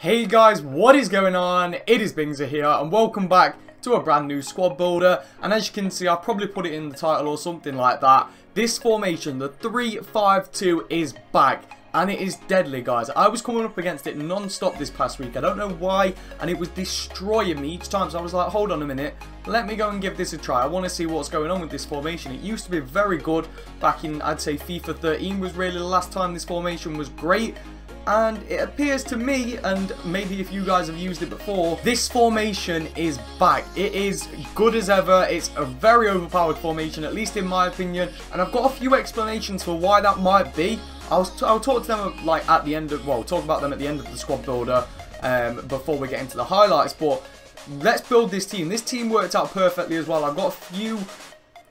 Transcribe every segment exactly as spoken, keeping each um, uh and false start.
Hey guys, what is going on? It is Bingzy here and welcome back to a brand new squad builder. And as you can see, I probably put it in the title or something like that. This formation, the three five two, is back and it is deadly, guys. I was coming up against it non-stop this past week. I don't know why, and it was destroying me each time. So I was like, hold on a minute, let me go and give this a try. I want to see what's going on with this formation. It used to be very good back in, I'd say, FIFA thirteen was really the last time this formation was great. And it appears to me, and maybe if you guys have used it before, this formation is back. It is good as ever. It's a very overpowered formation, at least in my opinion. And I've got a few explanations for why that might be. I'll, I'll talk to them like at the end of, well, talk about them at the end of the squad builder um, before we get into the highlights. But let's build this team. This team worked out perfectly as well. I've got a few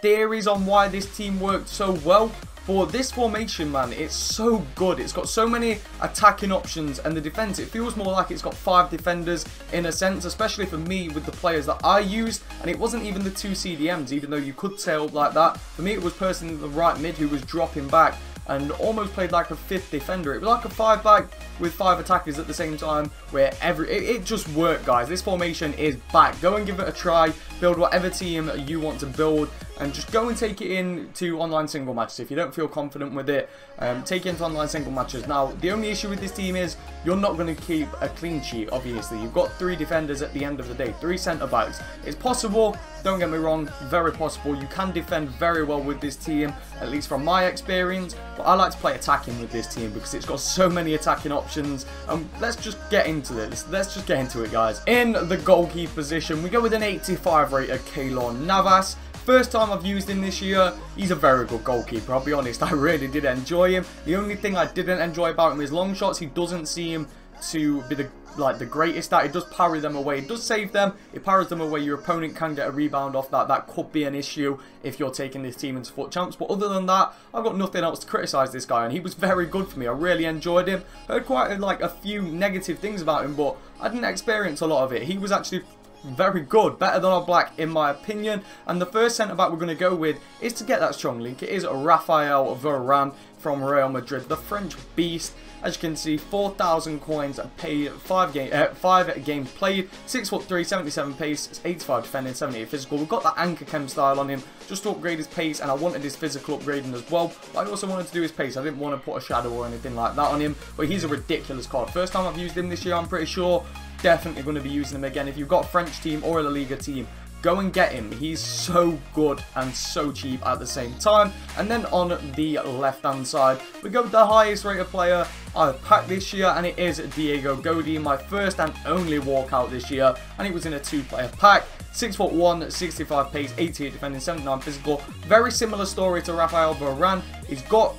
theories on why this team worked so well. But this formation, man, it's so good. It's got so many attacking options, and the defense, it feels more like it's got five defenders in a sense, especially for me with the players that I used. And it wasn't even the two C D Ms, even though you could tail up like that. For me, it was personally the right mid who was dropping back and almost played like a fifth defender. It was like a five back with five attackers at the same time, where every it, it just worked, guys. This formation is back. Go and give it a try. Build whatever team you want to build, and just go and take it in to online single matches. If you don't feel confident with it, um, take it into online single matches. Now, the only issue with this team is you're not going to keep a clean sheet, obviously. You've got three defenders at the end of the day, three centre-backs. It's possible, don't get me wrong, very possible. You can defend very well with this team, at least from my experience. But I like to play attacking with this team because it's got so many attacking options. Um, let's just get into this. Let's just get into it, guys. In the goalkeeper position, we go with an eighty-five rated Keylor Navas. First time I've used him this year. He's a very good goalkeeper, I'll be honest. I really did enjoy him. The only thing I didn't enjoy about him is long shots. He doesn't seem to be the like the greatest at. He does parry them away. It does save them. It parries them away. Your opponent can get a rebound off that. That could be an issue if you're taking this team into foot champs. But other than that, I've got nothing else to criticise this guy, and he was very good for me. I really enjoyed him. I heard quite like a few negative things about him, but I didn't experience a lot of it. He was actually very good, better than our black in my opinion. And the first centre-back we're going to go with is, to get that strong link, it is Rafael Varane from Real Madrid, the French beast. As you can see, four thousand coins paid, five game, uh, five games played, six foot three, seventy-seven pace, eighty-five defending, seventy-eight physical. We've got that anchor chem style on him, just to upgrade his pace, and I wanted his physical upgrading as well, but I also wanted to do his pace. I didn't want to put a shadow or anything like that on him, but he's a ridiculous card. First time I've used him this year, I'm pretty sure. Definitely going to be using him again. If you've got a French team or a La Liga team, go and get him. He's so good and so cheap at the same time. And then on the left-hand side, we go with the highest rated player I've packed this year, and it is Diego Godín, my first and only walkout this year, and it was in a two-player pack. six foot one, sixty-five pace, eighty-eight defending, seventy-nine physical. Very similar story to Rafael Varane. He's got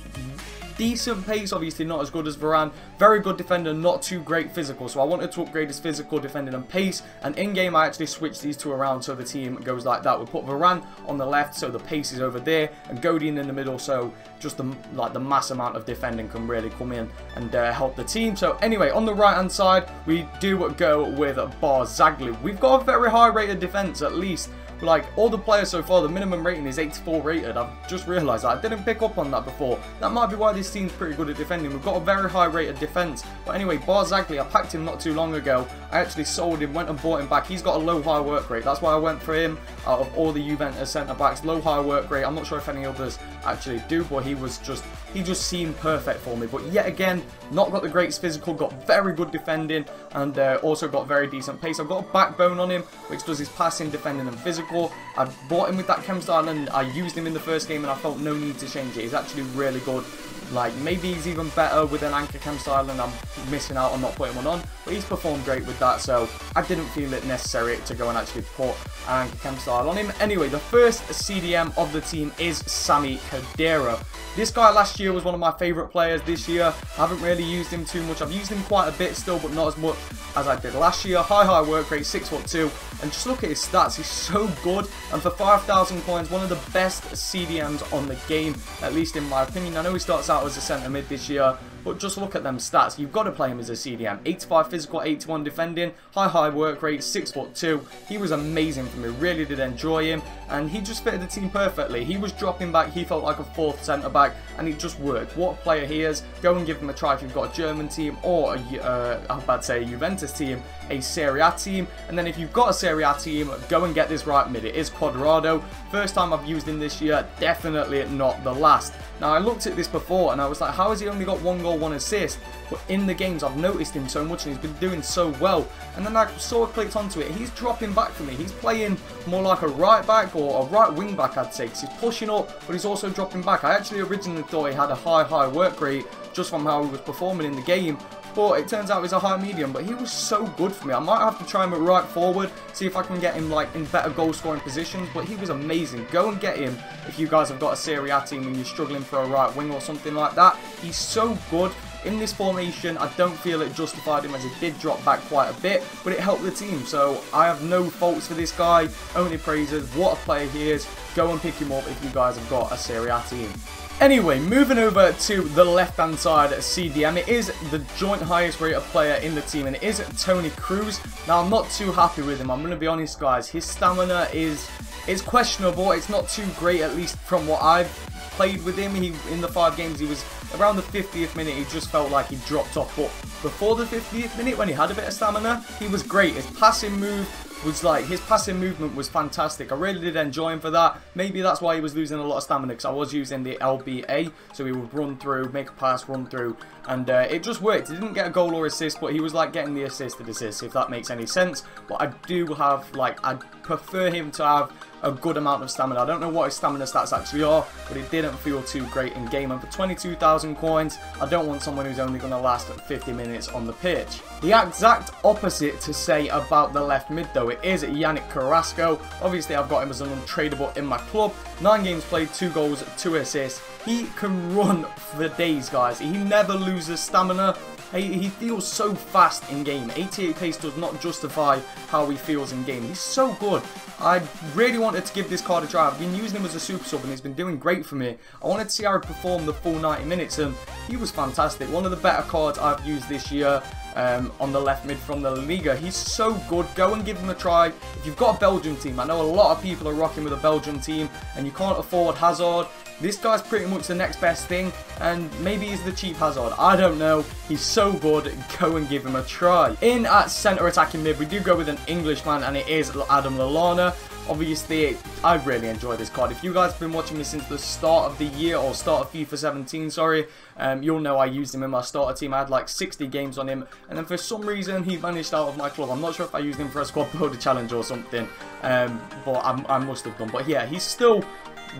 decent pace, obviously not as good as Varane. Very good defender, not too great physical. So I wanted to upgrade his physical, defending and pace. And in-game, I actually switched these two around so the team goes like that. We put Varane on the left, so the pace is over there. And Godín in the middle, so just the, like the mass amount of defending can really come in and uh, help the team. So anyway, on the right-hand side, we do go with Barzagli. We've got a very high-rated defense, at least. Like, all the players so far, the minimum rating is eighty-four rated. I've just realised that. I didn't pick up on that before. That might be why this team's pretty good at defending. We've got a very high rated defence. But anyway, Barzagli, I packed him not too long ago. I actually sold him, went and bought him back. He's got a low-high work rate. That's why I went for him out of all the Juventus centre-backs. Low-high work rate. I'm not sure if any others actually do, but he was just, he just seemed perfect for me. But yet again, not got the greatest physical, got very good defending, and uh, also got very decent pace. I've got a backbone on him, which does his passing, defending and physical. I bought him with that chem style, and I used him in the first game, and I felt no need to change it. He's actually really good. Like, maybe he's even better with an anchor chem style, and I'm missing out on not putting one on, but he's performed great with that, so I didn't feel it necessary to go and actually put an anchor chem style on him. Anyway, the first C D M of the team is Sammy Cadera. This guy last year was one of my favourite players. This year, I haven't really used him too much. I've used him quite a bit still, but not as much as I did last year. High, high work rate, six foot two, and just look at his stats. He's so good, and for five thousand coins, one of the best C D Ms on the game, at least in my opinion. I know he starts out as a centre mid this year, But just look at them stats. You've got to play him as a C D M. eighty-five physical, eighty-one defending, high, high work rate, six foot two. He was amazing for me. Really did enjoy him. And he just fitted the team perfectly. He was dropping back. He felt like a fourth centre-back. And it just worked. What player he is, go and give him a try if you've got a German team or, a, uh, I'd bad say, a Juventus team, a Serie A team. And then if you've got a Serie A team, go and get this right mid. It is Quadrado. First time I've used him this year. Definitely not the last. Now, I looked at this before and I was like, how has he only got one goal, one assist? But in the games, I've noticed him so much and he's been doing so well. And then I sort of clicked onto it. He's dropping back for me. He's playing more like a right back or a right wing back, I'd say, because he's pushing up, but he's also dropping back. I actually originally thought he had a high, high work rate just from how he was performing in the game. But it turns out he's a high medium, but he was so good for me. I might have to try him at right forward, see if I can get him like in better goal scoring positions, but he was amazing. Go and get him if you guys have got a Serie A team and you're struggling for a right wing or something like that. He's so good. In this formation, I don't feel it justified him as he did drop back quite a bit, but it helped the team. So I have no faults for this guy, only praises. What a player he is. Go and pick him up if you guys have got a Serie A team. Anyway, moving over to the left-hand side C D M, it is the joint highest rated player in the team, and it is Tony Cruz. Now, I'm not too happy with him, I'm going to be honest, guys. His stamina is it's questionable, it's not too great, at least from what I've played with him. He, in the five games, he was around the fiftieth minute, he just felt like he dropped off, but before the fiftieth minute, when he had a bit of stamina, he was great. His passing move was like, his passing movement was fantastic. I really did enjoy him for that. Maybe that's why he was losing a lot of stamina, because I was using the L B A, so he would run through, make a pass, run through, and uh, it just worked. He didn't get a goal or assist, but he was like getting the assisted assist, if that makes any sense. But I do have, like, I prefer him to have a good amount of stamina. I don't know what his stamina stats actually are, but it didn't feel too great in game. And for twenty-two thousand coins, I don't want someone who's only going to last fifty minutes on the pitch. The exact opposite to say about the left mid, though, it is Yannick Carrasco. Obviously, I've got him as an untradeable in my club. Nine games played, two goals, two assists. He can run for days, guys. He never loses stamina. He feels so fast in game. eighty-eight pace does not justify how he feels in game. He's so good. I really wanted to give this card a try. I've been using him as a super sub and he's been doing great for me. I wanted to see how he performed the full ninety minutes and he was fantastic. One of the better cards I've used this year. Um, on the left mid from the La Liga. He's so good. Go and give him a try. If you've got a Belgian team, I know a lot of people are rocking with a Belgian team and you can't afford Hazard. This guy's pretty much the next best thing and maybe he's the cheap Hazard. I don't know. He's so good. Go and give him a try. In at centre attacking mid, we do go with an Englishman and it is Adam Lallana. Obviously, I really enjoy this card. If you guys have been watching me since the start of the year, or start of FIFA seventeen, sorry, um, you'll know I used him in my starter team. I had like sixty games on him, and then for some reason, he vanished out of my club. I'm not sure if I used him for a squad builder challenge or something, um, but I, I must have done. But yeah, he's still...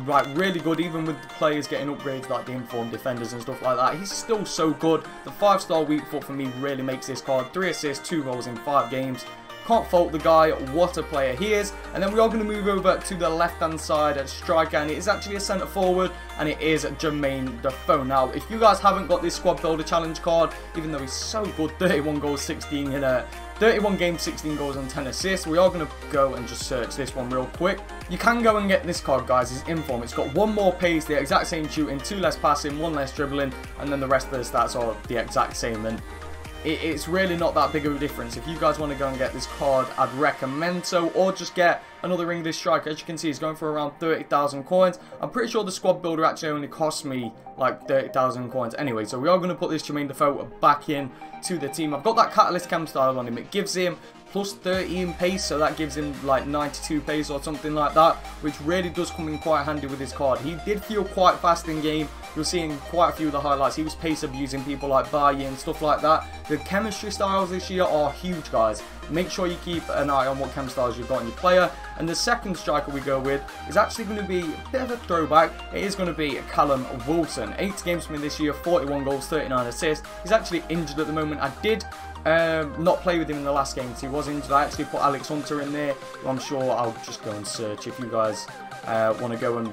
Right, really good, even with the players getting upgrades like the informed defenders and stuff like that. He's still so good. The five-star weak foot for me really makes this card. Three assists, two goals in five games. Can't fault the guy. What a player he is. And then we are going to move over to the left-hand side at striker, and it is actually a centre forward, and it is Jermaine Defoe. Now, if you guys haven't got this squad builder challenge card, even though he's so good, thirty-one goals, sixteen in a thirty-one games, sixteen goals and ten assists. We are going to go and just search this one real quick. You can go and get this card, guys. It's inform. It's got one more pace, the exact same shooting, two less passing, one less dribbling, and then the rest of the stats are the exact same. And it, it's really not that big of a difference. If you guys want to go and get this card, I'd recommend so, or just get another English striker. As you can see, he's going for around thirty thousand coins. I'm pretty sure the squad builder actually only cost me like thirty thousand coins anyway. So we are going to put this Jermaine Defoe back in to the team. I've got that Catalyst Cam style on him. It gives him plus thirteen pace, so that gives him like ninety-two pace or something like that, which really does come in quite handy with his card. He did feel quite fast in game. You're seeing quite a few of the highlights. He was pace abusing people like Baye and stuff like that. The chemistry styles this year are huge, guys. Make sure you keep an eye on what chem styles you've got in your player. And the second striker we go with is actually going to be a bit of a throwback. It is going to be Callum Wilson. eighty games for me this year, forty-one goals, thirty-nine assists. He's actually injured at the moment. I did um, not play with him in the last game because he was injured. I actually put Alex Hunter in there. I'm sure I'll just go and search if you guys uh, want to go and...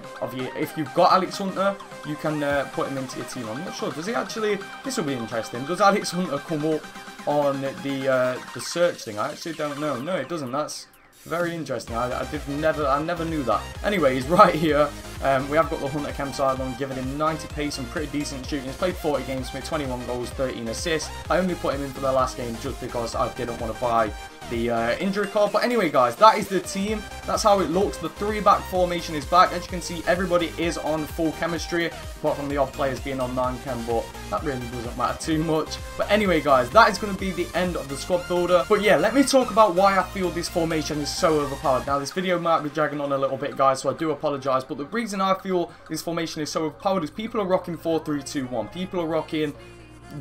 If you've got Alex Hunter, you can uh, put him into your team. I'm not sure. Does he actually... This will be interesting. Does Alex Hunter come up on the uh, the search thing? I actually don't know. No, it doesn't. That's very interesting. I, I did never, I never knew that. Anyway, he's right here. Um, we have got the Hunter Cam sideline, giving him ninety pace and pretty decent shooting. He's played forty games, made twenty-one goals, thirteen assists. I only put him in for the last game just because I didn't want to buy the uh, injury card. But anyway, guys, that is the team. That's how it looks. The three-back formation is back. As you can see, everybody is on full chemistry, apart from the odd players being on nine cam, but that really doesn't matter too much. But anyway, guys, that is going to be the end of the squad builder. But yeah, let me talk about why I feel this formation is so overpowered. Now, this video might be dragging on a little bit, guys, so I do apologise. But the reason I feel this formation is so overpowered is people are rocking four three two one. People are rocking...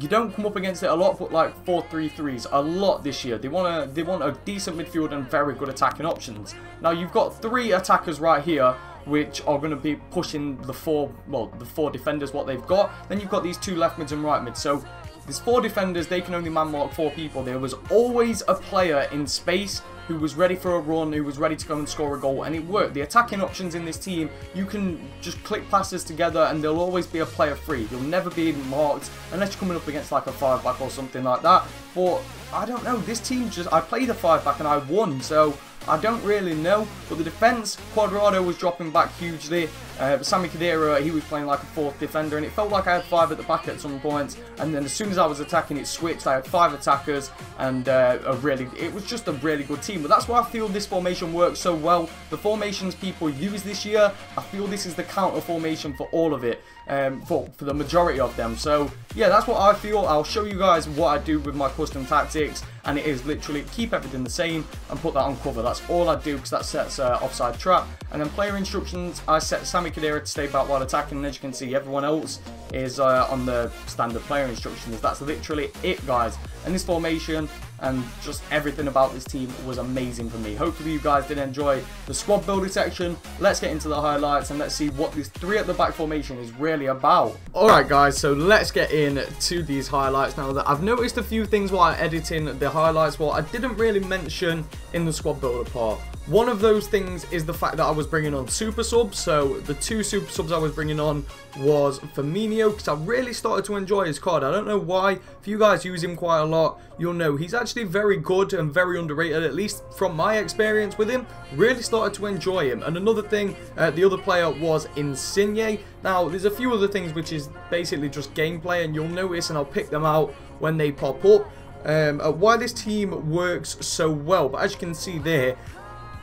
You don't come up against it a lot, but like four three threes a lot this year. They want a they want a decent midfield and very good attacking options. Now you've got three attackers right here, which are going to be pushing the four well the four defenders what they've got. Then you've got these two left mids and right mids. So there's four defenders. They can only man mark four people. There was always a player in space who was ready for a run, who was ready to go and score a goal, and it worked. The attacking options in this team, you can just click passes together and there'll always be a player free. You'll never be marked unless you're coming up against like a five-back or something like that. But I don't know, this team just, I played a five-back and I won, so I don't really know. But the defence, Quadrado was dropping back hugely. Uh, Sammy Cadera, he was playing like a fourth defender, and it felt like I had five at the back at some points. And then as soon as I was attacking, it switched. I had five attackers, and uh, a really, it was just a really good team. But that's why I feel this formation works so well. The formations people use this year, I feel this is the counter formation for all of it, um, for, for the majority of them. So yeah, that's what I feel. I'll show you guys what I do with my custom tactics, and it is literally keep everything the same and put that on cover. That's all I do, because that sets uh, offside trap. And then player instructions, I set Sammy Cadera to stay back while attacking, and as you can see, everyone else is uh, on the standard player instructions. That's literally it, guys. And this formation and just everything about this team was amazing for me. Hopefully you guys did enjoy the squad building section. Let's get into the highlights and let's see what this three at the back formation is really about. Alright guys, so let's get in to these highlights now. That I've noticed a few things while editing the highlights what I didn't really mention in the squad builder part. One of those things is the fact that I was bringing on super subs. So the two super subs I was bringing on was Firminio, because I really started to enjoy his card. I don't know why. If you guys use him quite a lot, you'll know he's actually very good and very underrated, at least from my experience with him. Really started to enjoy him. And another thing, uh, the other player was Insigne. Now, there's a few other things which is basically just gameplay, and you'll notice, and I'll pick them out when they pop up, um, why this team works so well. But as you can see there,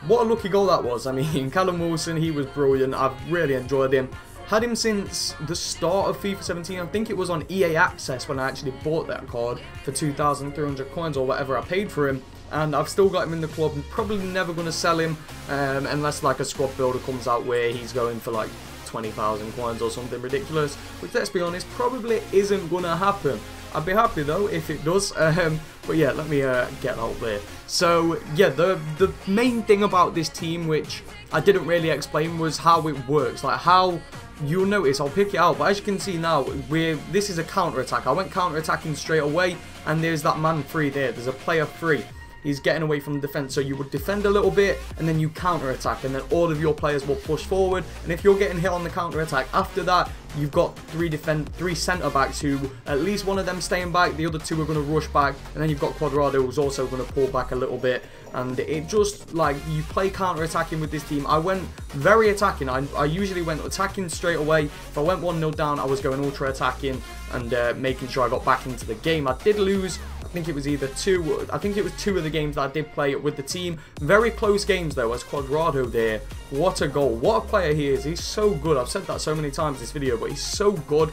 what a lucky goal that was. I mean, Callum Wilson, he was brilliant. I've really enjoyed him. Had him since the start of FIFA seventeen. I think it was on E A Access when I actually bought that card for two thousand three hundred coins or whatever I paid for him. And I've still got him in the club. I'm probably never going to sell him um, unless like a squad builder comes out where he's going for like twenty thousand coins or something ridiculous. Which, let's be honest, probably isn't going to happen. I'd be happy though if it does, um, but yeah, let me uh, get that up there. So yeah, the the main thing about this team, which I didn't really explain, was how it works. Like how, you'll notice, I'll pick it out, but as you can see now, we're, this is a counter-attack. I went counter-attacking straight away, and there's that man free there, there's a player free. He's getting away from the defence, so you would defend a little bit, and then you counter-attack, and then all of your players will push forward, and if you're getting hit on the counter-attack, after that, you've got three defend, three centre-backs who, at least one of them staying back, the other two are going to rush back, and then you've got Quadrado who's also going to pull back a little bit, and it just, like, you play counter-attacking with this team. I went very attacking, I, I usually went attacking straight away. If I went one nil down, I was going ultra-attacking, and uh, making sure I got back into the game. I did lose, I think it was either two, I think it was two of the games that I did play with the team. Very close games though, as Quadrado there, what a goal, what a player he is, he's so good. I've said that so many times this video, but he's so good,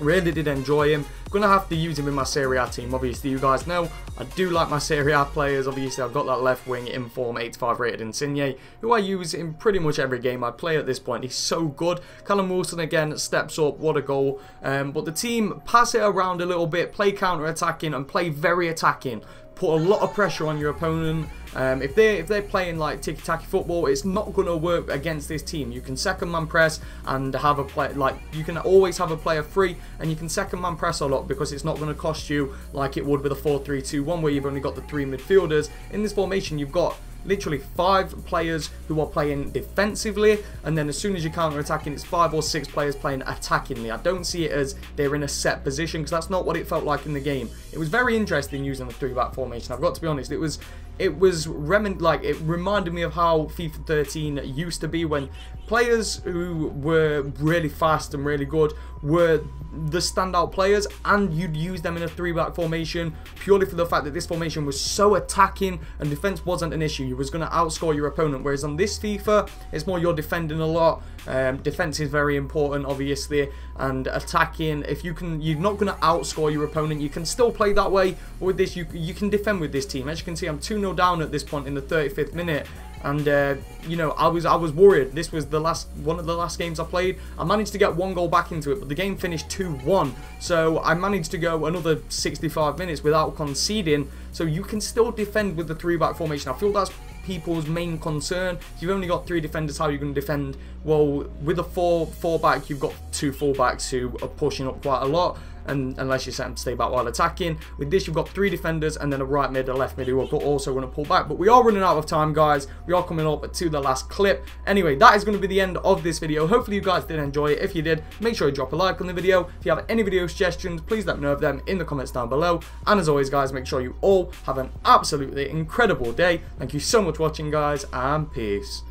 really did enjoy him. Gonna have to use him in my Serie A team, obviously you guys know, I do like my Serie A players, obviously I've got that left wing inform eighty-five rated Insigne, who I use in pretty much every game I play at this point, he's so good. Callum Wilson again steps up, what a goal, um, but the team pass it around a little bit, play counter-attacking and play very attacking, put a lot of pressure on your opponent. Um, if, they're, if they're playing like tiki-taki football, it's not going to work against this team. You can second man press and have a play, like you can always have a player free, and you can second man press a lot because it's not going to cost you like it would with a four three two one where you've only got the three midfielders. In this formation you've got literally five players who are playing defensively, and then as soon as you counter-attacking, it's five or six players playing attackingly. I don't see it as they're in a set position, because that's not what it felt like in the game. It was very interesting using the three-back formation, I've got to be honest. It was it was remin like it reminded me of how FIFA thirteen used to be, when players who were really fast and really good were the standout players, and you'd use them in a three-back formation purely for the fact that this formation was so attacking and defense wasn't an issue. You was going to outscore your opponent, whereas on this FIFA, it's more you're defending a lot. Um, defense is very important, obviously, and attacking. If you can, you're not going to outscore your opponent. You can still play that way, but with this, you you can defend with this team. As you can see, I'm two nil down at this point in the thirty-fifth minute. And uh, you know, I was I was worried. This was the last one of the last games I played. I managed to get one goal back into it, but the game finished two one. So I managed to go another sixty-five minutes without conceding. So you can still defend with the three-back formation. I feel that's people's main concern. If you've only got three defenders, how are you going to defend? Well, with a four four back, you've got two fullbacks who are pushing up quite a lot. And unless you set them to stay back while attacking. With this, you've got three defenders and then a right mid, a left mid who are also going to pull back. But we are running out of time, guys. We are coming up to the last clip. Anyway, that is going to be the end of this video. Hopefully you guys did enjoy it. If you did, make sure you drop a like on the video. If you have any video suggestions, please let me know of them in the comments down below. And as always, guys, make sure you all have an absolutely incredible day. Thank you so much for watching, guys, and peace.